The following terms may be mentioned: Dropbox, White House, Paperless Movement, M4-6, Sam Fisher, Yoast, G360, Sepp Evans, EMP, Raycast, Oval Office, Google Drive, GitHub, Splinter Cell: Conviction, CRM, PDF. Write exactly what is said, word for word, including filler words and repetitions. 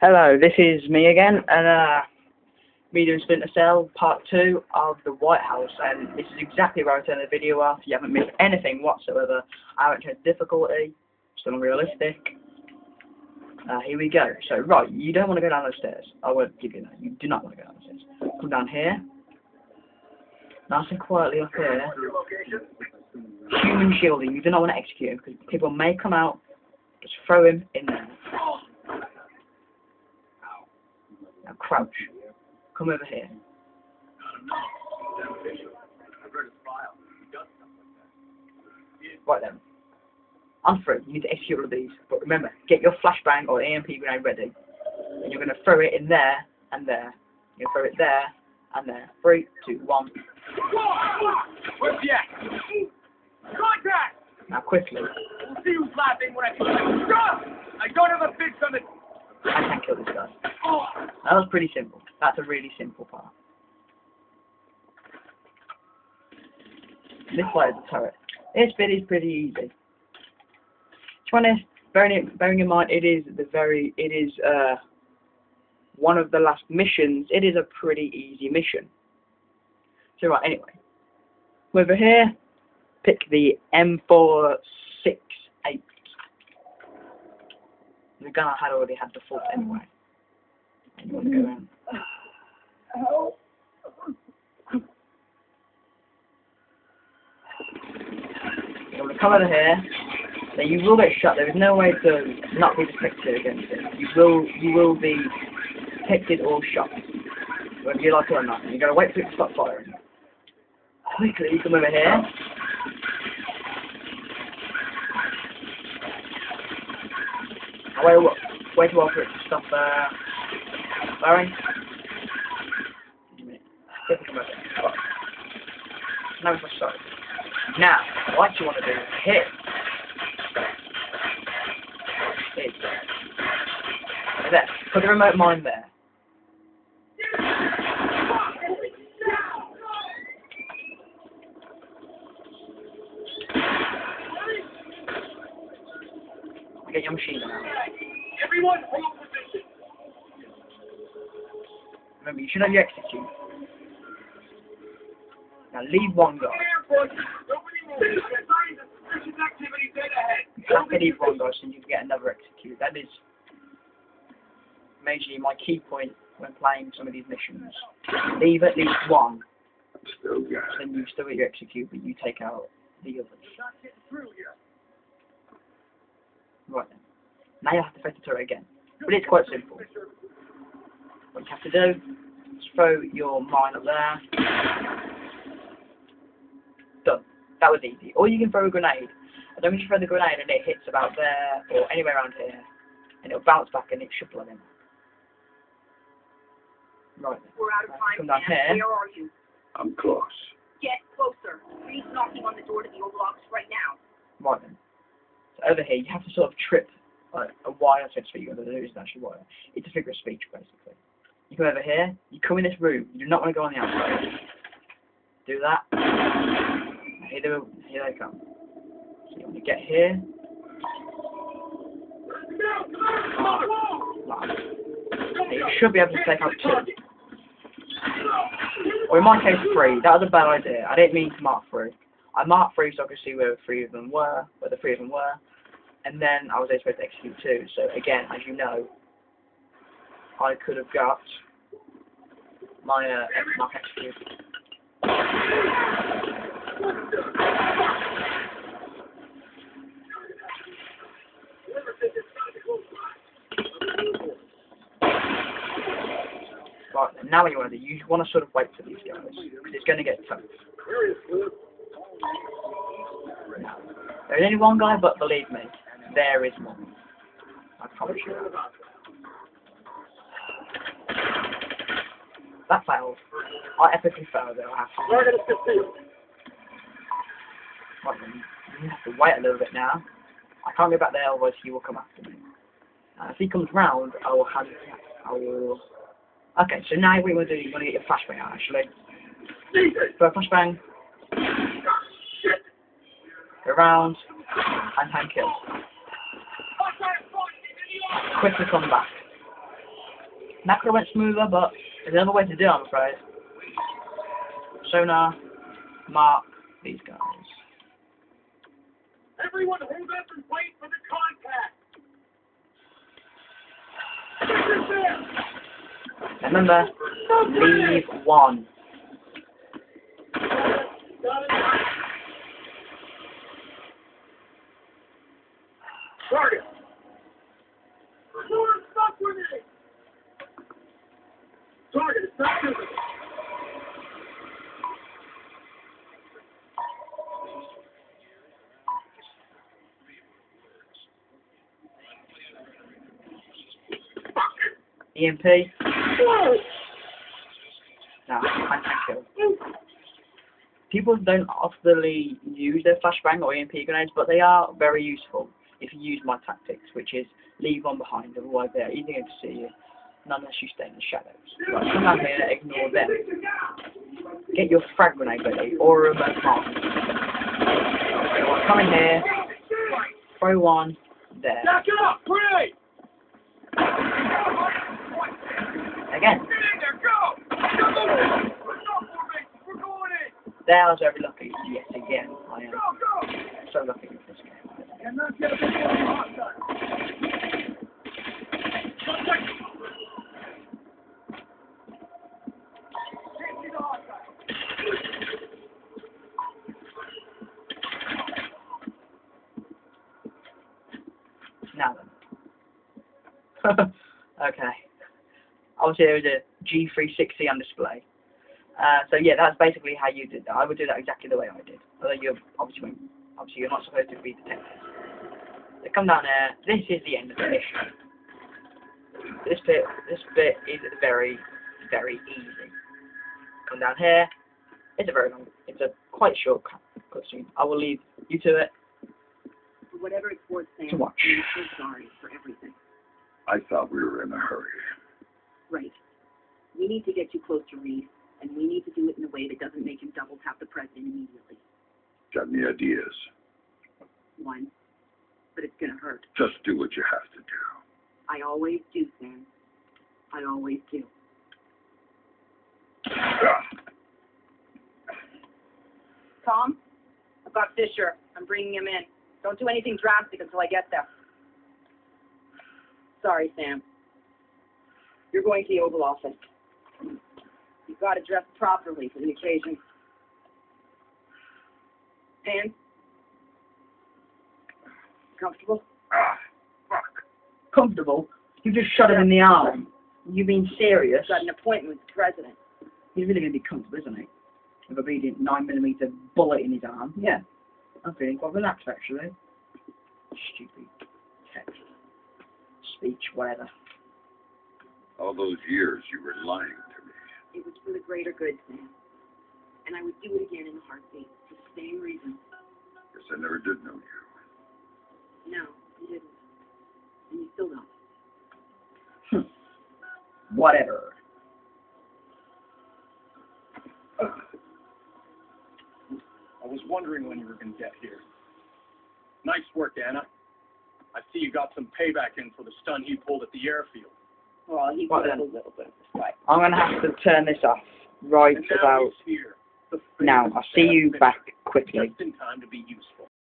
Hello, this is me again, and uh, me doing Splinter Cell Part two of the White House, and this is exactly where I turn the video off. You haven't missed anything whatsoever. I haven't had difficulty, it's unrealistic. Uh, here we go. So, right, you don't want to go down those stairs. I won't give you that. You do not want to go down the stairs. Come down here. Nice and quietly up here. Human shielding. You do not want to execute him, because people may come out, just throw him in there. Now crouch. Come over here. Right then. I'm through. You need to execute all of these. But remember, get your flashbang or E M P grenade ready. And you're going to throw it in there and there. You're going to throw it there and there. Three, two, one. Where's the axe? Contact! Now quickly. We'll see who's laughing when I kill him. Stop! I don't have a big stomach. I can't kill this guy. That was pretty simple. That's a really simple part. This way is the turret. This bit is pretty easy. To be honest, bearing, bearing in mind it is the very it is uh one of the last missions. It is a pretty easy mission. So right, anyway, over here, pick the M four six. The gun I had already had the fault anyway. And you want to go around. Help. You want to come over here. Now you will get shot. There is no way to not be detected against it. You will, you will be detected or shot, whether you like it or not. And you've got to wait for it to stop firing. Quickly, you come over here. Wait, wait a while for it to stop uh, firing. Now it's sorry. Now, what you want to do is hit. Hit. There. Put the remote mine there. Get your machine now. Everyone, hold position. Remember, you should have your execute. Now leave one guy. You have to leave one guy so you can get another execute. That is majorly my key point when playing some of these missions. Leave at least one. So then you still get your execute, but you take out the others. Right then. Now you have to face the turret again. But it's quite simple. What you have to do is throw your mine up there. Done. That was easy. Or you can throw a grenade. And then when you throw the grenade and it hits about there or anywhere around here, and it'll bounce back and it should blow in. Right then. We're out of time. Come down here. Where are you? I'm close. Get closer. He's knocking on the door to the Oval Office right now. Right then. Over here, you have to sort of trip like, a wire, so to speak. Although there isn't actually wire. It's a figure of speech, basically. You come over here, you come in this room, you do not want to go on the outside. Do that. Here they, here they come. So you want to get here. Now, you should be able to take out two. Or in my case, three. That was a bad idea. I didn't mean to mark three. I marked three so I could see where three of them were, where the three of them were. And then I was supposed to execute two, so again, as you know, I could have got my uh, mark execute. Right, now what you want to do, you want to sort of wait for these guys, because it's going to get tough. No. There is only one guy, but believe me, there is one. I promise you that. That failed. I epically failed though, I have to. Right, you have to wait a little bit now. I can't go back there, otherwise he will come after me. Uh, if he comes round, I will have... I will... Okay, so now what you want to do, you want to get your flashbang out, actually. Throw a flashbang. Around and hand kill. Quickly come back. Not gonna went smoother, but there's another way to do it, I'm afraid. Sonar, mark these guys. Everyone hold up and wait for the contact! Remember, leave one. Target! You're stuck with me! Target, it's not visible! E M P. No. Nah, I can't kill. People don't often use their flashbang or E M P grenades, but they are very useful if you use my tactics, which is leave one behind, otherwise they're easy to see you, not unless you stay in the shadows. Right, come out here and ignore them. Get your frag grenade ready, or a remote mark. Come in here, throw one, there. Back up, great! Again. There, I was very lucky. Yes, again. I am so lucky with this game. Now then. Okay. Obviously, there was a G three sixty on display. Uh, so yeah, that's basically how you did that. I would do that exactly the way I did. Although you're obviously obviously you're not supposed to be detected. So come down there. This is the end of the mission. This bit this bit is very very easy. Come down here. It's a very long. It's a quite short cutscene. I will leave you to it. For whatever it's worth saying, to watch. I'm so sorry for everything. I thought we were in a hurry. Right. We need to get you close to Reed, and we need to do it in a way that doesn't make him double tap the president immediately. Got any ideas? One. But it's gonna hurt. Just do what you have to do. I always do, Sam. I always do. Tom? I've got Fisher. I'm bringing him in. Don't do anything drastic until I get there. Sorry, Sam. You're going to the Oval Office. You've got to dress properly for the occasion. Sam? Comfortable? Ah, fuck. Comfortable? You just shot him in the arm. You mean serious? Got an appointment with the president. He's really going to be comfortable, isn't he? With a obedient nine millimeter bullet in his arm. Yeah. I'm feeling quite relaxed, actually. Stupid text. Speech, whatever. All those years you were lying to me. It was for the greater good, Sam. And I would do it again in a heartbeat, for the same reason. Guess I never did know you. No, you didn't. And you still don't. Hmm. Whatever. Uh, I was wondering when you were going to get here. Nice work, Anna. I see you got some payback in for the stun he pulled at the airfield. Well, he right then. A little bit. Right. I'm going to have to turn this off right now about now. I'll see you back quickly. Just in time to be useful.